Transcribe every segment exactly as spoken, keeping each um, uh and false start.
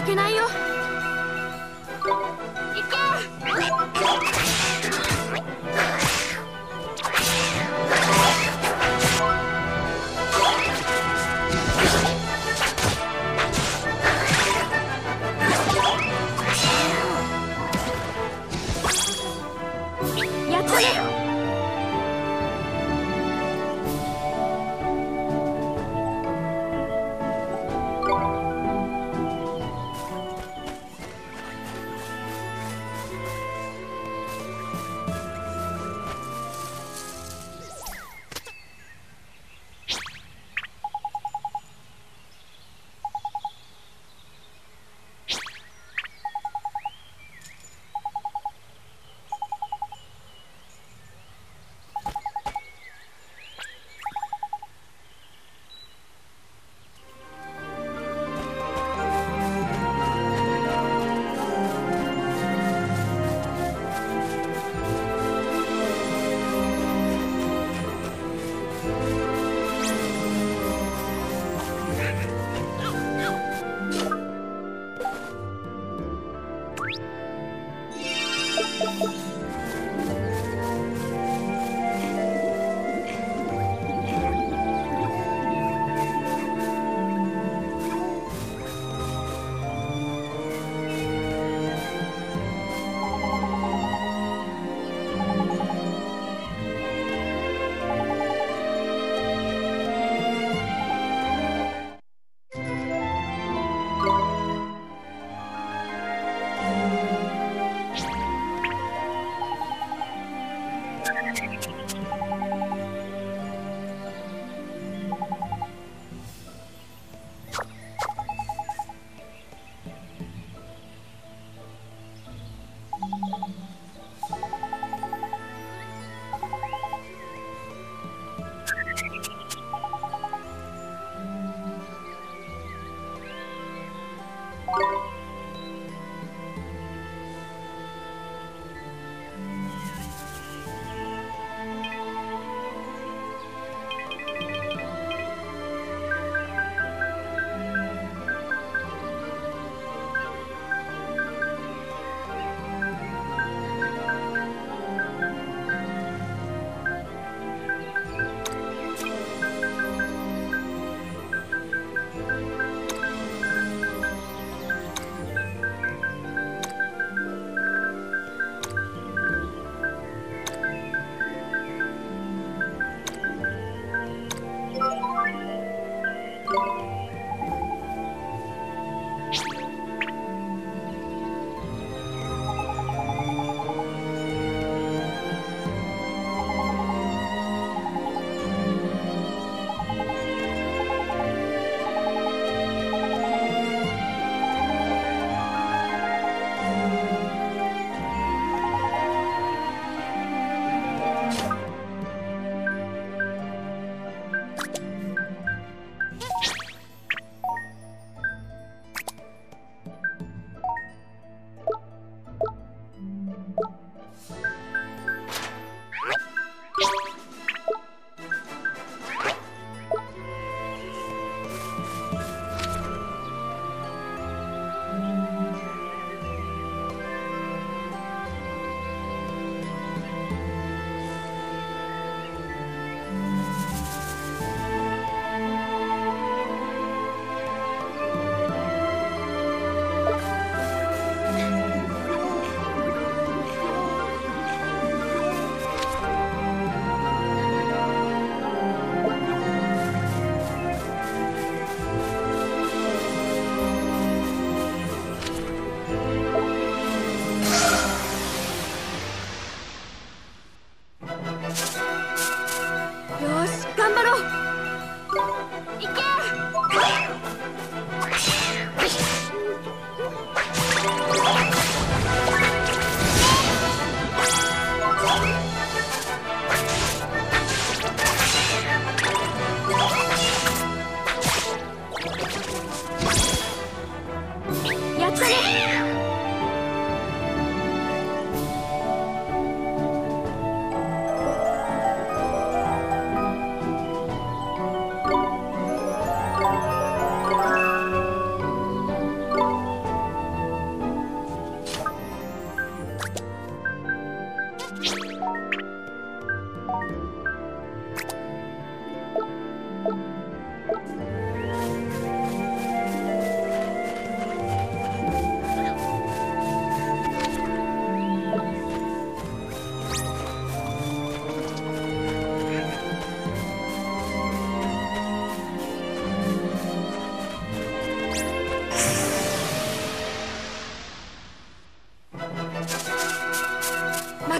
負けないよ。行こう。やったね。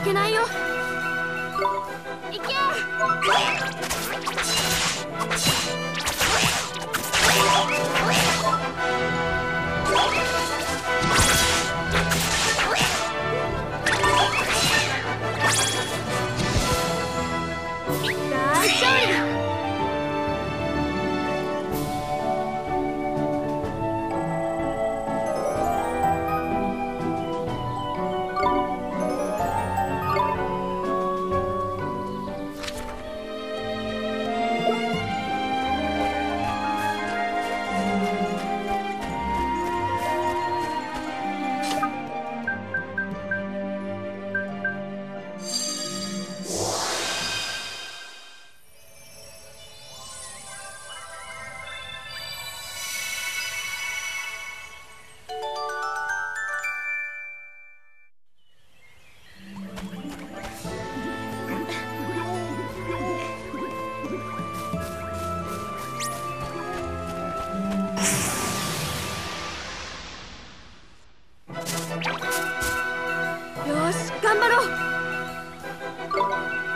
けないよ。いけ大丈夫よ。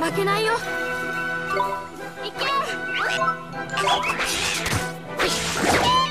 負けないよ。いけ！